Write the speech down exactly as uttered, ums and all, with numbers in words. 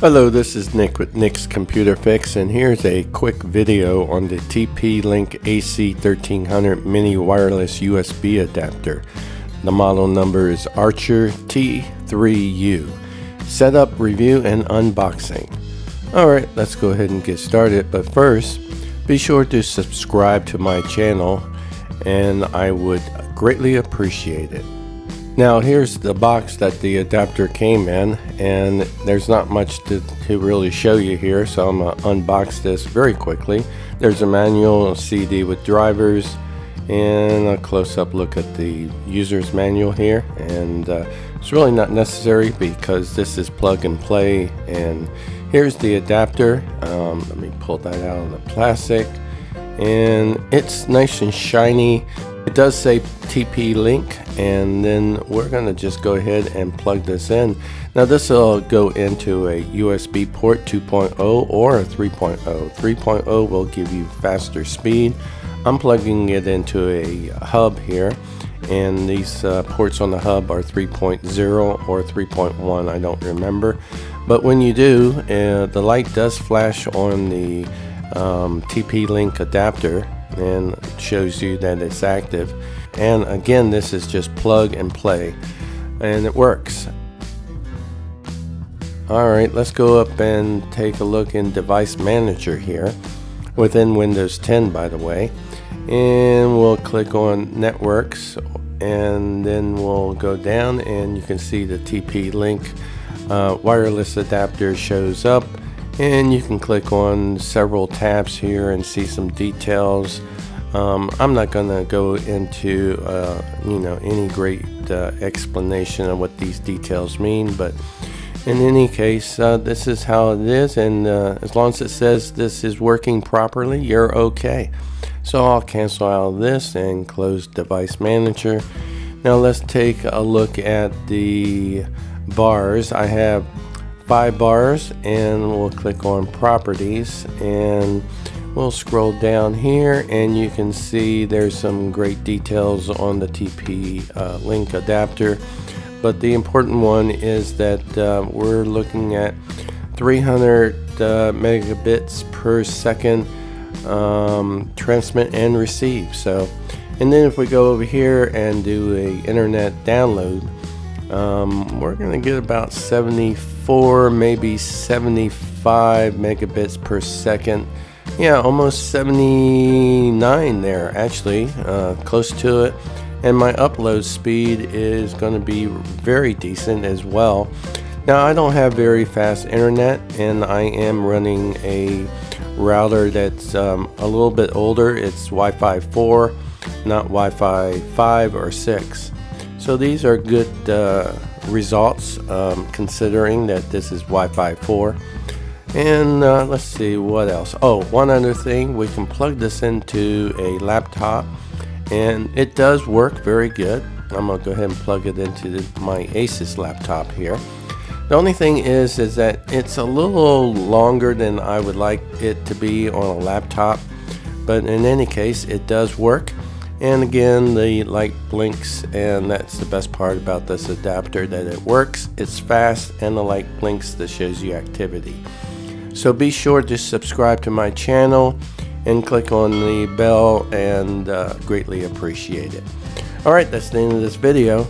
Hello, this is Nick with Nick's Computer Fix, and here's a quick video on the T P-Link A C thirteen hundred mini wireless U S B adapter. The model number is Archer T three U. Setup, review, and unboxing. Alright, let's go ahead and get started, but first, be sure to subscribe to my channel, and I would greatly appreciate it. Now here's the box that the adapter came in, and there's not much to, to really show you here, so I'm going to unbox this very quickly. There's a manual, a C D with drivers, and a close-up look at the user's manual here. And uh, it's really not necessary because this is plug and play. And here's the adapter. Um, let me pull that out of the plastic. And it's nice and shiny. It does say T P-Link, and then we're going to just go ahead and plug this in. Now this will go into a U S B port two point oh or a three point oh. three point oh will give you faster speed. I'm plugging it into a hub here, and these uh, ports on the hub are three point oh or three point one, I don't remember. But when you do, uh, the light does flash on the um, T P-Link adapter, and it shows you that it's active. And again, this is just plug and play, and it works. Alright, let's go up and take a look in Device Manager here, within Windows ten, by the way. And we'll click on Networks, and then we'll go down, and you can see the T P-Link uh, wireless adapter shows up. And you can click on several tabs here and see some details. Um, I'm not going to go into uh, you know any great uh, explanation of what these details mean, but in any case, uh, this is how it is, and uh, as long as it says this is working properly, you're okay. So I'll cancel out of this and close Device Manager. Now let's take a look at the bars. I have five bars, and we'll click on Properties, and we'll scroll down here, and you can see there's some great details on the T P-Link uh, adapter, but the important one is that uh, we're looking at three hundred uh, megabits per second um, transmit and receive. So, and then if we go over here and do a internet download, Um, we're going to get about seventy-four, maybe seventy-five megabits per second. Yeah, almost seventy-nine there, actually, uh, close to it. And my upload speed is going to be very decent as well. Now, I don't have very fast internet, and I am running a router that's um, a little bit older. It's Wi-Fi four, not Wi-Fi five or six. So these are good uh, results, um, considering that this is Wi-Fi four. And uh, let's see what else. Oh, one other thing, we can plug this into a laptop, and it does work very good. I'm gonna go ahead and plug it into the, my Asus laptop here. The only thing is, is that it's a little longer than I would like it to be on a laptop, but in any case, it does work. And again, the light blinks, and that's the best part about this adapter, that it works, it's fast, and the light blinks that shows you activity. So be sure to subscribe to my channel and click on the bell, and uh, greatly appreciate it. Alright, that's the end of this video.